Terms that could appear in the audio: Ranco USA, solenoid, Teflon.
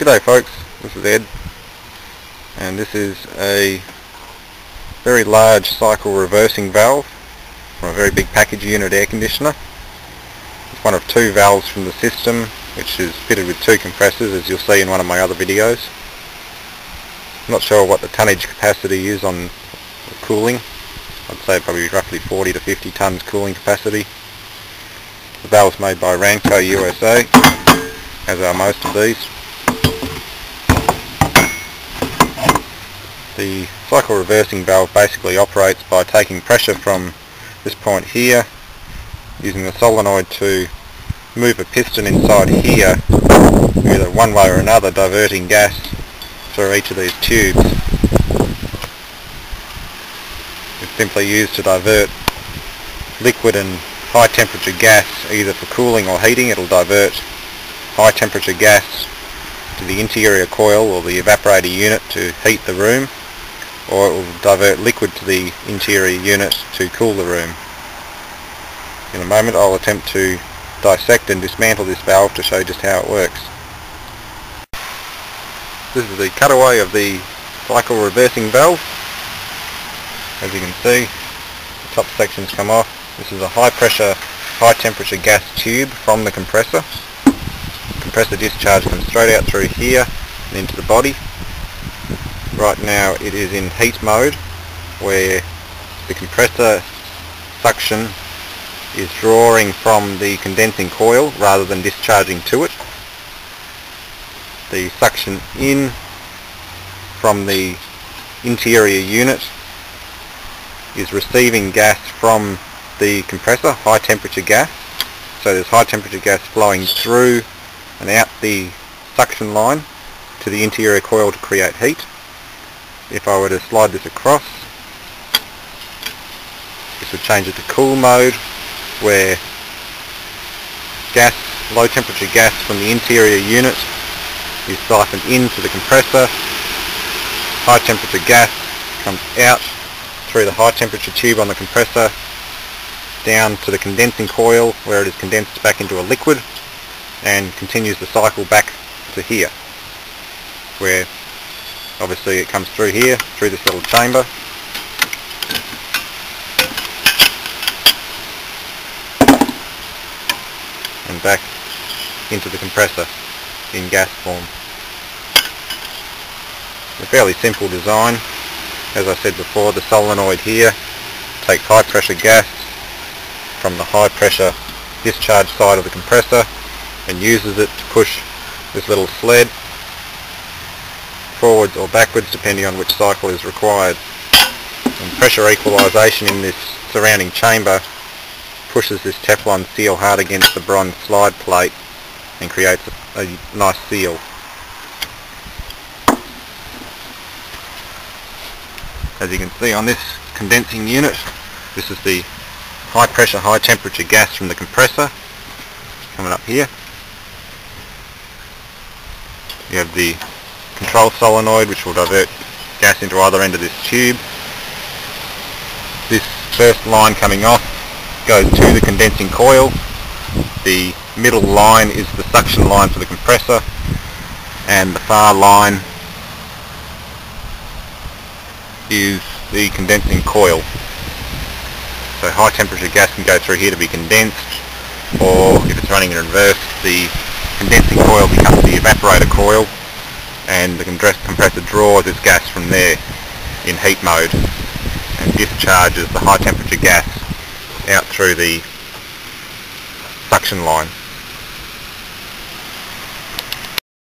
G'day folks, this is Ed, and this is a very large cycle reversing valve from a very big package unit air conditioner. It's one of two valves from the system which is fitted with two compressors, as you'll see in one of my other videos. I'm not sure what the tonnage capacity is on cooling. I'd say probably roughly 40 to 50 tons cooling capacity. The valve's made by Ranco USA, as are most of these. The cycle reversing valve basically operates by taking pressure from this point here, using the solenoid to move a piston inside here, either one way or another, diverting gas through each of these tubes. It's simply used to divert liquid and high temperature gas, either for cooling or heating. It'll divert high temperature gas to the interior coil or the evaporator unit to heat the room, or it will divert liquid to the interior unit to cool the room. In a moment I'll attempt to dissect and dismantle this valve to show just how it works. This is the cutaway of the cycle reversing valve. As you can see, the top section's come off. This is a high pressure, high temperature gas tube from the compressor. The compressor discharge comes straight out through here and into the body. Right now it is in heat mode, where the compressor suction is drawing from the condensing coil rather than discharging to it. The suction in from the interior unit is receiving gas from the compressor, high temperature gas. So there's high temperature gas flowing through and out the suction line to the interior coil to create heat. If I were to slide this across, this would change it to cool mode, where gas, low temperature gas from the interior unit is siphoned into the compressor. High temperature gas comes out through the high temperature tube on the compressor down to the condensing coil, where it is condensed back into a liquid and continues the cycle back to here, where obviously it comes through here, through this little chamber. And back into the compressor in gas form. A fairly simple design. As I said before, the solenoid here takes high pressure gas from the high pressure discharge side of the compressor and uses it to push this little sled forwards or backwards depending on which cycle is required. And pressure equalisation in this surrounding chamber pushes this Teflon seal hard against the bronze slide plate and creates a nice seal. As you can see on this condensing unit, this is the high pressure, high temperature gas from the compressor coming up here. You have the control solenoid which will divert gas into either end of this tube. This first line coming off goes to the condensing coil. The middle line is the suction line for the compressor, and the far line is the condensing coil. So high temperature gas can go through here to be condensed, or if it's running in reverse, the condensing coil becomes the evaporator coil and the compressor draws this gas from there in heat mode and discharges the high temperature gas out through the suction line.